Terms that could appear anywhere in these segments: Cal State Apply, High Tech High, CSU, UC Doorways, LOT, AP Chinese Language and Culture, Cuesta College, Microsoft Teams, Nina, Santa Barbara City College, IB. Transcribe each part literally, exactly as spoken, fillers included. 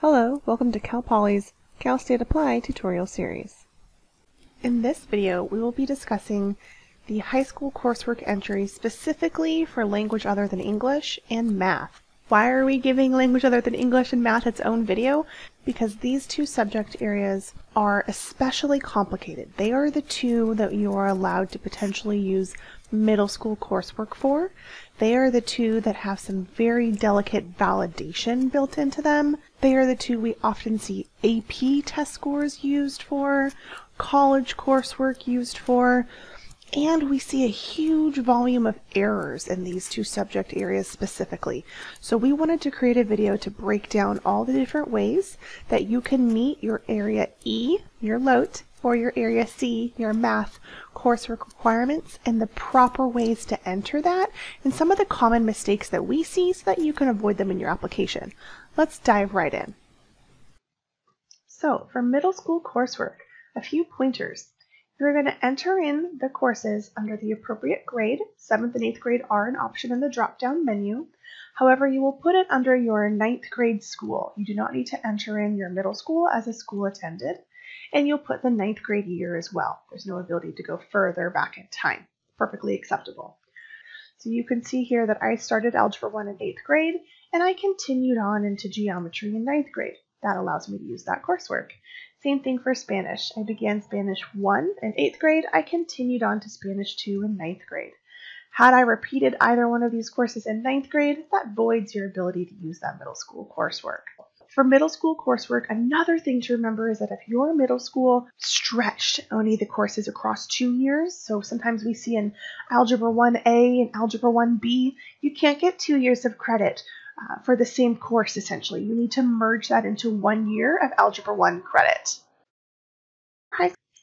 Hello, welcome to Cal Poly's Cal State Apply tutorial series. In this video, we will be discussing the high school coursework entry specifically for language other than English and math. Why are we giving language other than English and math its own video? Because these two subject areas are especially complicated. They are the two that you are allowed to potentially use middle school coursework for. They are the two that have some very delicate validation built into them. They are the two we often see A P test scores used for, college coursework used for, and we see a huge volume of errors in these two subject areas specifically. So we wanted to create a video to break down all the different ways that you can meet your area E, your L O T, or your area C, your math coursework requirements, and the proper ways to enter that, and some of the common mistakes that we see so that you can avoid them in your application. Let's dive right in. So for middle school coursework, a few pointers. You're going to enter in the courses under the appropriate grade. seventh and eighth grade are an option in the drop-down menu. However, you will put it under your ninth grade school. You do not need to enter in your middle school as a school attended, and you'll put the ninth grade year as well. There's no ability to go further back in time. Perfectly acceptable. So you can see here that I started Algebra one in eighth grade, and I continued on into Geometry in ninth grade. That allows me to use that coursework. Same thing for Spanish. I began Spanish one in eighth grade. I continued on to Spanish two in ninth grade. Had I repeated either one of these courses in ninth grade, that voids your ability to use that middle school coursework. For middle school coursework, another thing to remember is that if your middle school stretched only the courses across two years, so sometimes we see in Algebra one A and Algebra one B, you can't get two years of credit Uh, for the same course, essentially. You need to merge that into one year of Algebra one credit.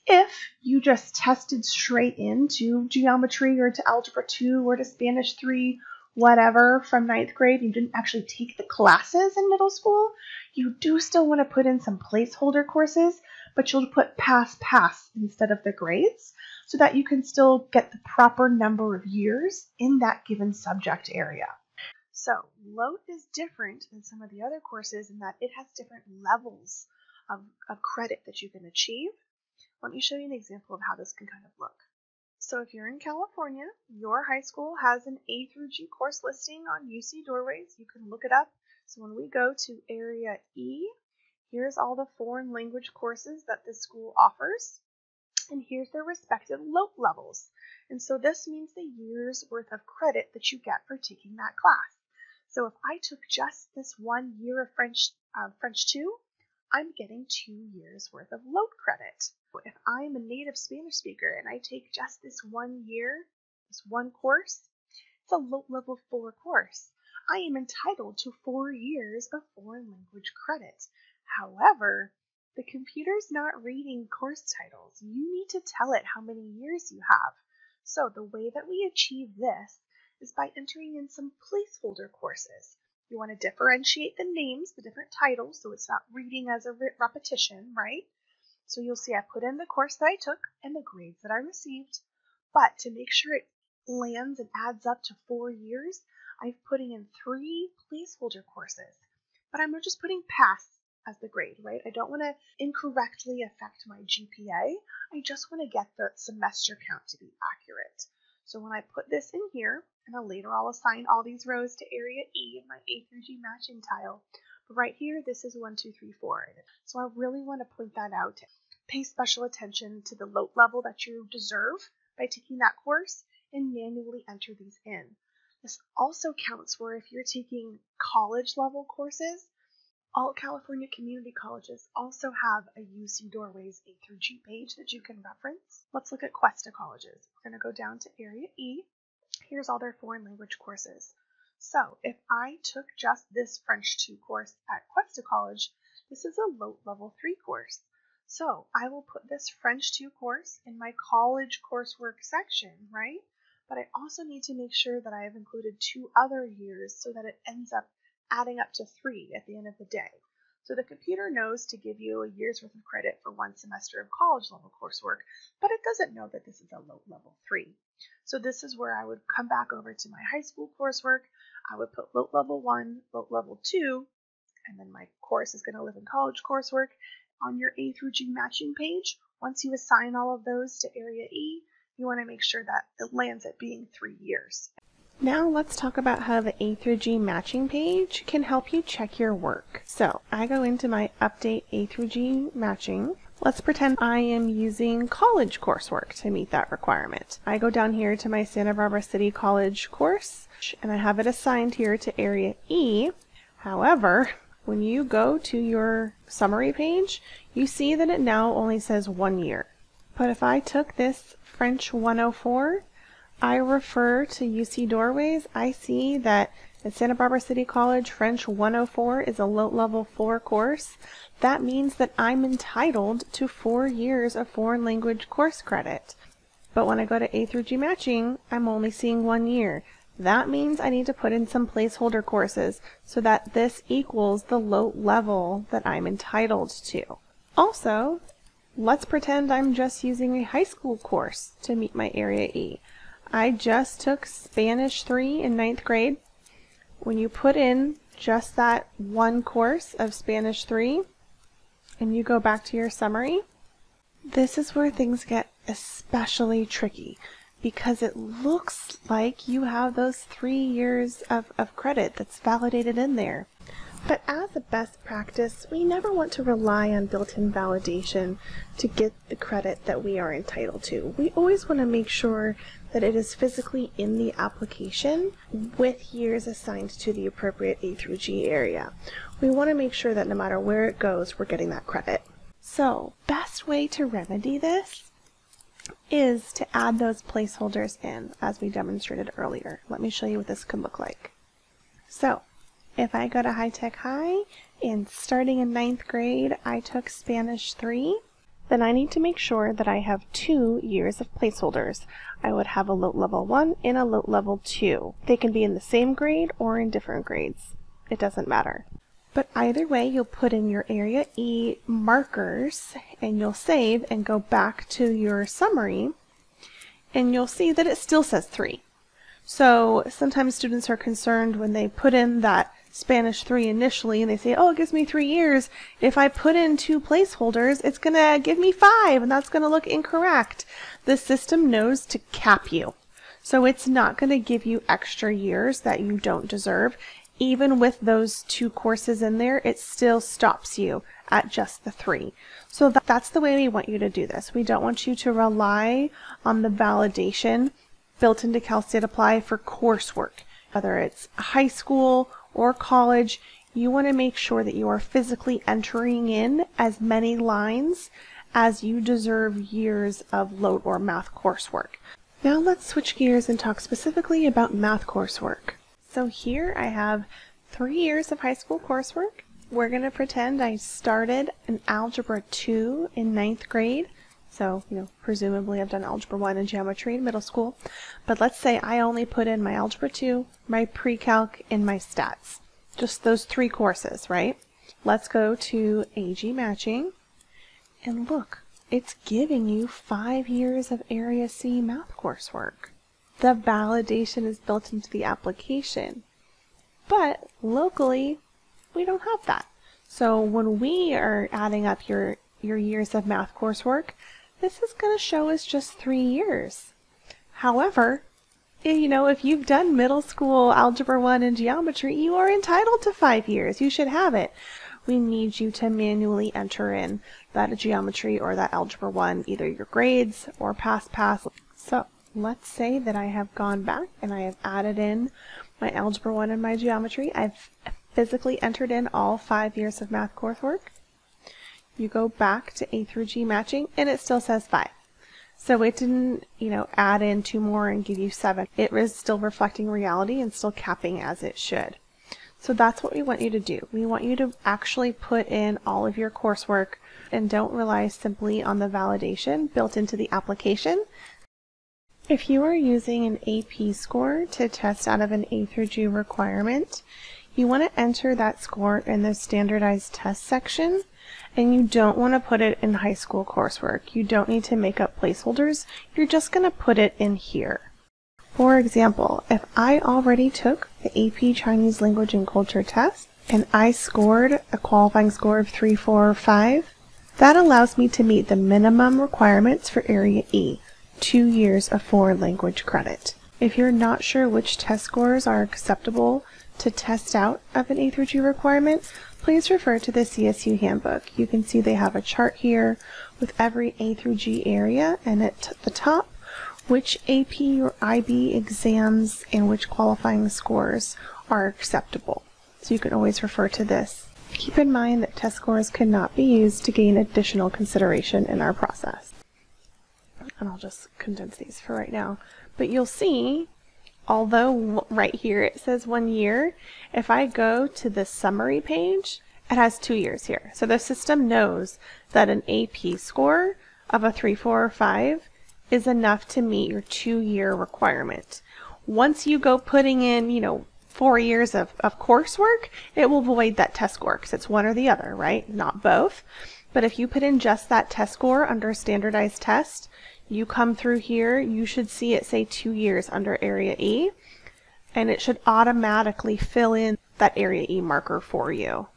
If you just tested straight into Geometry or to Algebra two or to Spanish three, whatever, from ninth grade, you didn't actually take the classes in middle school, you do still want to put in some placeholder courses, but you'll put pass, pass instead of the grades, so that you can still get the proper number of years in that given subject area. So L O T is different than some of the other courses in that it has different levels of, of credit that you can achieve. Let me show you an example of how this can kind of look. So if you're in California, your high school has an A through G course listing on U C Doorways. You can look it up. So when we go to area E, here's all the foreign language courses that this school offers. And here's their respective L O T levels. And so this means the year's worth of credit that you get for taking that class. So if I took just this one year of French uh, French two, I'm getting two years worth of L O T credit. If I'm a native Spanish speaker and I take just this one year, this one course, it's a L O T level four course. I am entitled to four years of foreign language credit. However, the computer's not reading course titles. You need to tell it how many years you have. So the way that we achieve this is by entering in some placeholder courses. You want to differentiate the names, the different titles, so it's not reading as a re repetition, right? So you'll see I put in the course that I took and the grades that I received, but to make sure it lands and adds up to four years, I've put in three placeholder courses, but I'm just putting pass as the grade, right? I don't want to incorrectly affect my G P A. I just want to get the semester count to be accurate. So when I put this in here, and then later I'll assign all these rows to area E in my A through G matching tile. But right here, this is one, two, three, four. So I really want to point that out. Pay special attention to the L O T level that you deserve by taking that course and manually enter these in. This also counts for if you're taking college level courses. All California community colleges also have a U C Doorways A through G page that you can reference. Let's look at Cuesta colleges. We're going to go down to area E. Here's all their foreign language courses. So if I took just this French two course at Cuesta College, this is a L O T level three course. So I will put this French two course in my college coursework section, right? But I also need to make sure that I have included two other years so that it ends up adding up to three at the end of the day. So the computer knows to give you a year's worth of credit for one semester of college level coursework, but it doesn't know that this is a L O T level three. So this is where I would come back over to my high school coursework. I would put L O T level one, L O T level two, and then my course is going to live in college coursework. On your A through G matching page, once you assign all of those to Area E, you want to make sure that it lands at being three years. Now let's talk about how the A through G matching page can help you check your work. So I go into my update A through G matching. Let's pretend I am using college coursework to meet that requirement. I go down here to my Santa Barbara City College course, and I have it assigned here to Area E. However, when you go to your summary page, you see that it now only says one year. But if I took this French one oh four, I refer to U C Doorways, I see that at Santa Barbara City College, French one oh four is a low level four course. That means that I'm entitled to four years of foreign language course credit. But when I go to A through G matching, I'm only seeing one year. That means I need to put in some placeholder courses so that this equals the low level that I'm entitled to. Also, let's pretend I'm just using a high school course to meet my Area E. I just took Spanish three in ninth grade. When you put in just that one course of Spanish three and you go back to your summary, this is where things get especially tricky because it looks like you have those three years of, of credit that's validated in there. But as a best practice, we never want to rely on built-in validation to get the credit that we are entitled to. We always want to make sure that it is physically in the application with years assigned to the appropriate A through G area. We want to make sure that no matter where it goes, we're getting that credit. So, best way to remedy this is to add those placeholders in, as we demonstrated earlier. Let me show you what this could look like. So, if I go to High Tech High, and starting in ninth grade, I took Spanish three, then I need to make sure that I have two years of placeholders. I would have a low level one and a low level two. They can be in the same grade or in different grades. It doesn't matter. But either way, you'll put in your Area E markers, and you'll save and go back to your summary, and you'll see that it still says three. So sometimes students are concerned when they put in that Spanish three initially and they say, oh, it gives me three years. If I put in two placeholders, it's going to give me five and that's going to look incorrect. The system knows to cap you. So it's not going to give you extra years that you don't deserve. Even with those two courses in there, it still stops you at just the three. So that, that's the way we want you to do this. We don't want you to rely on the validation built into Cal State Apply for coursework. Whether it's high school or college, you want to make sure that you are physically entering in as many lines as you deserve years of load or math coursework. Now let's switch gears and talk specifically about math coursework. So here I have three years of high school coursework. We're going to pretend I started in Algebra two in ninth grade. So, you know, presumably I've done Algebra one and Geometry in middle school. But let's say I only put in my Algebra two, my Pre-Calc, and my Stats. Just those three courses, right? Let's go to A G Matching. And look, it's giving you five years of Area C math coursework. The validation is built into the application. But locally, we don't have that. So when we are adding up your, your years of math coursework, this is going to show us just three years. However, you know, if you've done middle school Algebra one and Geometry, you are entitled to five years. You should have it. We need you to manually enter in that Geometry or that Algebra one, either your grades or past past. So let's say that I have gone back and I have added in my Algebra one and my Geometry. I've physically entered in all five years of math coursework. You go back to A through G matching and it still says five. So it didn't, you know, add in two more and give you seven. It was still reflecting reality and still capping as it should. So that's what we want you to do. We want you to actually put in all of your coursework and don't rely simply on the validation built into the application. If you are using an A P score to test out of an A through G requirement, you want to enter that score in the standardized test section. And you don't want to put it in high school coursework. You don't need to make up placeholders. You're just going to put it in here. For example, if I already took the A P Chinese Language and Culture test, and I scored a qualifying score of three forty-five, that allows me to meet the minimum requirements for Area E, two years of foreign language credit. If you're not sure which test scores are acceptable to test out of an A through G requirement, please refer to the C S U handbook. You can see they have a chart here with every A through G area, and at the top, which A P or I B exams and which qualifying scores are acceptable. So you can always refer to this. Keep in mind that test scores cannot be used to gain additional consideration in our process. And I'll just condense these for right now. But you'll see, although right here it says one year, if I go to the summary page, it has two years here. So the system knows that an A P score of a three forty-five is enough to meet your two-year requirement. Once you go putting in, you know, four years of, of coursework, it will void that test score because it's one or the other, right? Not both. But if you put in just that test score under standardized test, you come through here, you should see it say two years under Area E, and it should automatically fill in that Area E marker for you.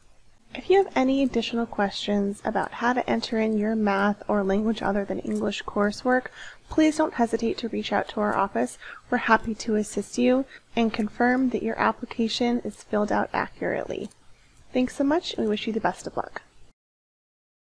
If you have any additional questions about how to enter in your math or language other than English coursework, please don't hesitate to reach out to our office. We're happy to assist you and confirm that your application is filled out accurately. Thanks so much, and we wish you the best of luck.